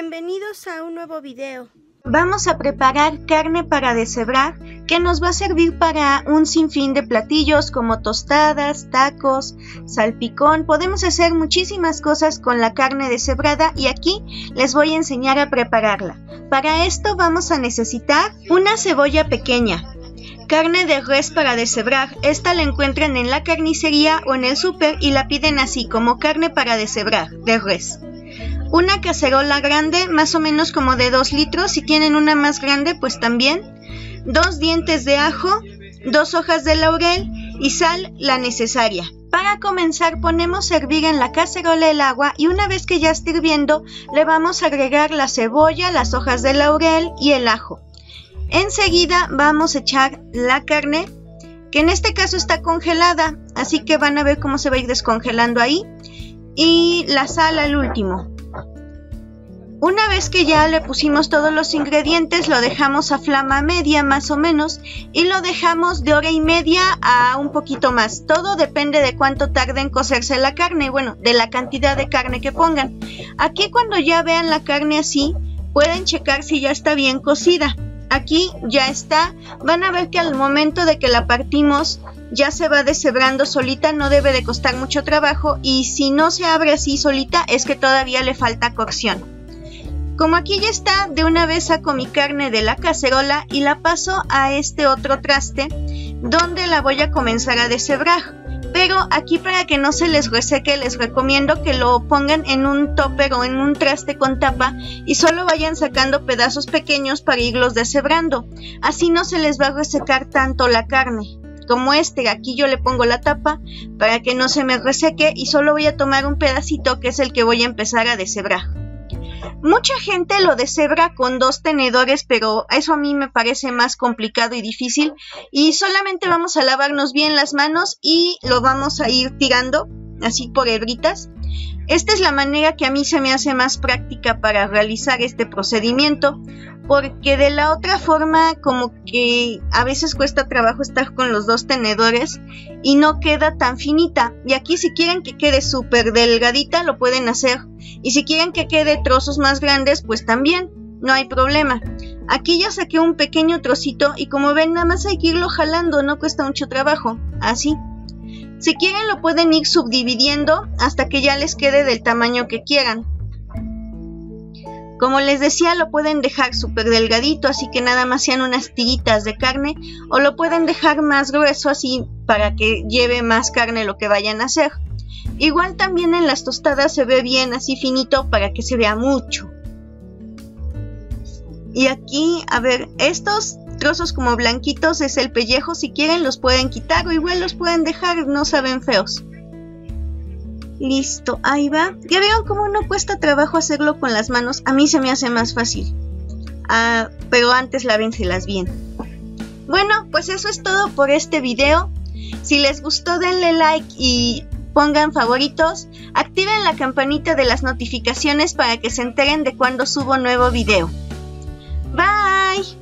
Bienvenidos a un nuevo video. Vamos a preparar carne para deshebrar que nos va a servir para un sinfín de platillos como tostadas, tacos, salpicón. Podemos hacer muchísimas cosas con la carne deshebrada y aquí les voy a enseñar a prepararla. Para esto vamos a necesitar una cebolla pequeña, carne de res para deshebrar. Esta la encuentran en la carnicería o en el súper y la piden así como carne para deshebrar de res. Una cacerola grande, más o menos como de 2 litros, si tienen una más grande pues también. 2 dientes de ajo, 2 hojas de laurel y sal, la necesaria. Para comenzar ponemos a hervir en la cacerola el agua y una vez que ya esté hirviendo le vamos a agregar la cebolla, las hojas de laurel y el ajo. Enseguida vamos a echar la carne, que en este caso está congelada, así que van a ver cómo se va a ir descongelando ahí. Y la sal al último. Una vez que ya le pusimos todos los ingredientes, lo dejamos a flama media más o menos y lo dejamos de hora y media a un poquito más. Todo depende de cuánto tarde en cocerse la carne, bueno, de la cantidad de carne que pongan. Aquí cuando ya vean la carne así, pueden checar si ya está bien cocida. Aquí ya está, van a ver que al momento de que la partimos ya se va deshebrando solita, no debe de costar mucho trabajo y si no se abre así solita es que todavía le falta cocción. Como aquí ya está, de una vez saco mi carne de la cacerola y la paso a este otro traste donde la voy a comenzar a deshebrar. Pero aquí para que no se les reseque les recomiendo que lo pongan en un tupper o en un traste con tapa y solo vayan sacando pedazos pequeños para irlos deshebrando. Así no se les va a resecar tanto la carne. Como este, aquí yo le pongo la tapa para que no se me reseque y solo voy a tomar un pedacito que es el que voy a empezar a deshebrar. Mucha gente lo deshebra con 2 tenedores, pero eso a mí me parece más complicado y difícil. Y solamente vamos a lavarnos bien las manos y lo vamos a ir tirando así por hebritas. Esta es la manera que a mí se me hace más práctica para realizar este procedimiento, porque de la otra forma como que a veces cuesta trabajo estar con los 2 tenedores y no queda tan finita. Y aquí si quieren que quede súper delgadita lo pueden hacer y si quieren que quede trozos más grandes pues también, no hay problema. Aquí ya saqué un pequeño trocito y como ven nada más hay que irlo jalando, no cuesta mucho trabajo, así. Si quieren lo pueden ir subdividiendo hasta que ya les quede del tamaño que quieran. Como les decía, lo pueden dejar súper delgadito, así que nada más sean unas tiritas de carne, o lo pueden dejar más grueso así para que lleve más carne lo que vayan a hacer. Igual también en las tostadas se ve bien así finito para que se vea mucho. Y aquí, a ver, estos trozos como blanquitos es el pellejo, si quieren los pueden quitar o igual los pueden dejar, no saben feos. Listo, ahí va. Ya vieron cómo no cuesta trabajo hacerlo con las manos. A mí se me hace más fácil. Pero antes lávenselas bien. Bueno, pues eso es todo por este video. Si les gustó denle like y pongan favoritos. Activen la campanita de las notificaciones para que se enteren de cuando subo nuevo video. Bye.